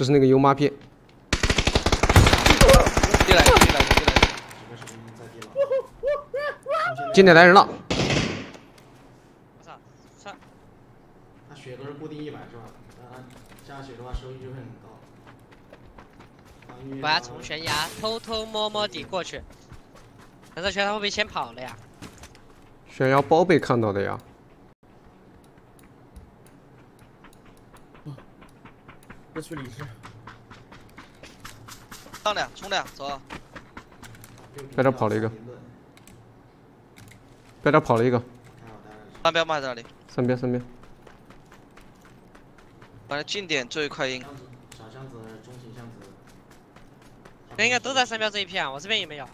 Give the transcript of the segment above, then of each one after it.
这是那个油麻片。进来！进来来人了！我操！上！那血都是固定100是吧？加血的话收益就会很高。我要从悬崖偷偷摸摸地过去。难道悬崖会不会先跑了呀？悬崖包被看到的呀。 过去理智，上俩，冲俩，走！外边跑了一个，外边跑了一个，三标吗？这里，三标，三标。把它近点，最快赢。小箱子，中型箱子。这应该都在三标这一片、啊，我这边也没有，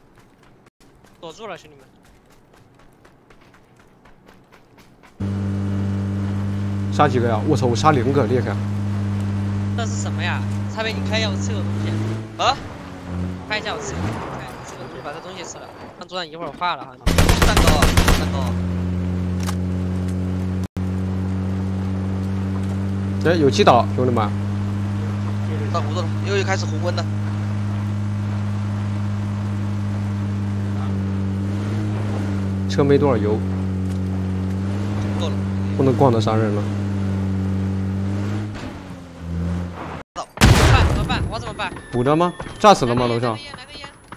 锁住了，兄弟们。杀几个呀？我操，我杀2个，厉害！ 这是什么呀？差别，你看一下我吃过东西啊！看一下我吃过，看吃过东西，把这东西吃了。让桌上一会儿化了哈。蛋糕，蛋糕。哎，有击倒，兄弟们！到骨头了，又开始红温了。车没多少油，够了，不能逛着杀人了。 补着吗？炸死了吗？楼上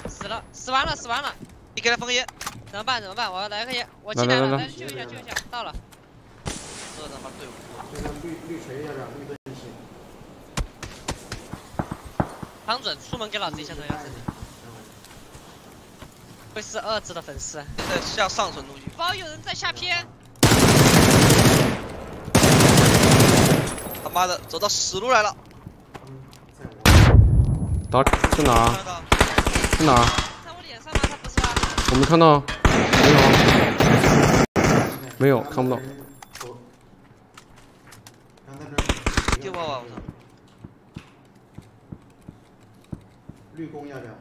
死了，死完了，死完了！你给他封烟，怎么办？怎么办？我要来个烟，我进来了，来救一下，救一下，到了。这他妈队伍，这个绿锤要点绿盾器。汤准，出门给老子一下，要真的。会是二字的粉丝，在下上存东西。包有人在下偏。他妈的，走到死路来了。 打在哪儿？在哪儿？在我脸上吗？他不是吧？我没看到，没有，看不到。丢包吧！绿弓要不要？